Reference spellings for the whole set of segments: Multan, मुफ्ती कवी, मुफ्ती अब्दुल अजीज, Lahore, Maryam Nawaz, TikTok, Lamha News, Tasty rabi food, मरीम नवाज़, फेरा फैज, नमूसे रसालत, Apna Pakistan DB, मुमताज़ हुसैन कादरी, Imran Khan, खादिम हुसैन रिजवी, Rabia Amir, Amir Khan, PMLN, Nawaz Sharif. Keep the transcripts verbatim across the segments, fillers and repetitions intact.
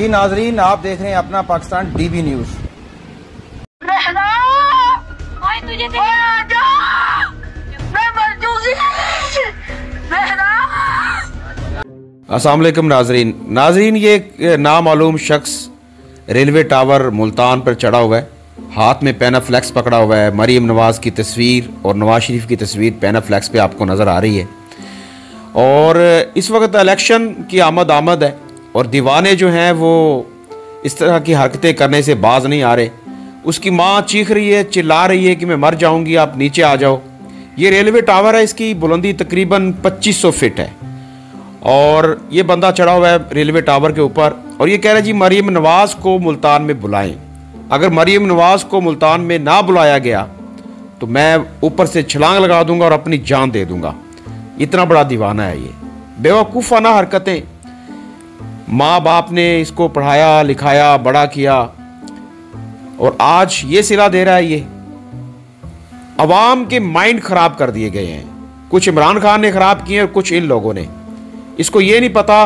जी नाजरीन, आप देख रहे हैं अपना पाकिस्तान डीबी न्यूज। अस्सलाम वालेकुम नाजरीन। नाजरीन, ये नामालूम शख्स रेलवे टावर मुल्तान पर चढ़ा हुआ है, हाथ में पैना फ्लैक्स पकड़ा हुआ है। मरीम नवाज़ की तस्वीर और नवाज शरीफ की तस्वीर पैना फ्लैक्स पे आपको नज़र आ रही है। और इस वक्त इलेक्शन की आमद आमद है और दीवाने जो हैं वो इस तरह की हरकतें करने से बाज नहीं आ रहे। उसकी माँ चीख रही है, चिल्ला रही है कि मैं मर जाऊंगी, आप नीचे आ जाओ। ये रेलवे टावर है, इसकी बुलंदी तकरीबन पच्चीस सौ फिट है और ये बंदा चढ़ा हुआ है रेलवे टावर के ऊपर और ये कह रहा है जी मरीम नवाज़ को मुल्तान में बुलाएं। अगर मरीम नवाज़ को मुल्तान में ना बुलाया गया तो मैं ऊपर से छलांग लगा दूंगा और अपनी जान दे दूंगा। इतना बड़ा दीवाना है ये, बेवकूफ़ाना हरकतें। माँ बाप ने इसको पढ़ाया लिखाया बड़ा किया और आज ये सिला दे रहा है। ये अवाम के माइंड ख़राब कर दिए गए हैं, कुछ इमरान खान ने ख़राब किए और कुछ इन लोगों ने। इसको ये नहीं पता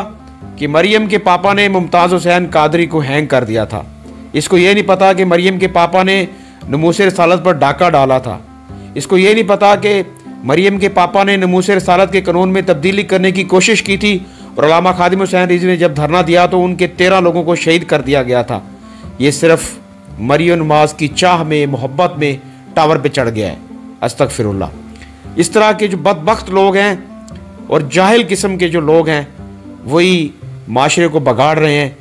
कि मरीम के पापा ने मुमताज़ हुसैन कादरी को हैंग कर दिया था। इसको ये नहीं पता कि मरीम के पापा ने नमूसे रसालत पर डाका डाला था। इसको ये नहीं पता कि मरीम के पापा ने नमूसे रसालत के कानून में तब्दीली करने की कोशिश की थी और अल्लामा खादिम हुसैन रिजवी ने जब धरना दिया तो उनके तेरह लोगों को शहीद कर दिया गया था। ये सिर्फ मरियम नवाज़ की चाह में, मोहब्बत में टावर पे चढ़ गया है। अस्तगफिरुल्लाह। इस तरह के जो बदबख्त लोग हैं और जाहिल किस्म के जो लोग हैं वही माशरे को बगाड़ रहे हैं।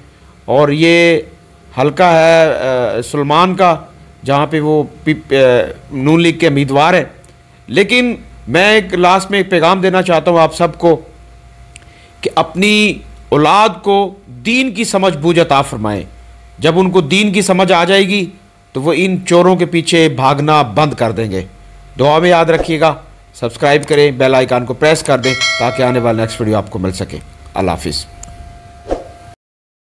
और ये हल्का है सलमान का, जहाँ पे वो नून लीग के उम्मीदवार हैं। लेकिन मैं एक लास्ट में एक पैगाम देना चाहता हूँ आप सबको कि अपनी औलाद को दीन की समझ बूझ अता फरमाएं। जब उनको दीन की समझ आ जाएगी तो वो इन चोरों के पीछे भागना बंद कर देंगे। दुआ में याद रखिएगा, सब्सक्राइब करें, बेल आइकन को प्रेस कर दें ताकि आने वाला नेक्स्ट वीडियो आपको मिल सके। अल्लाह हाफिज़।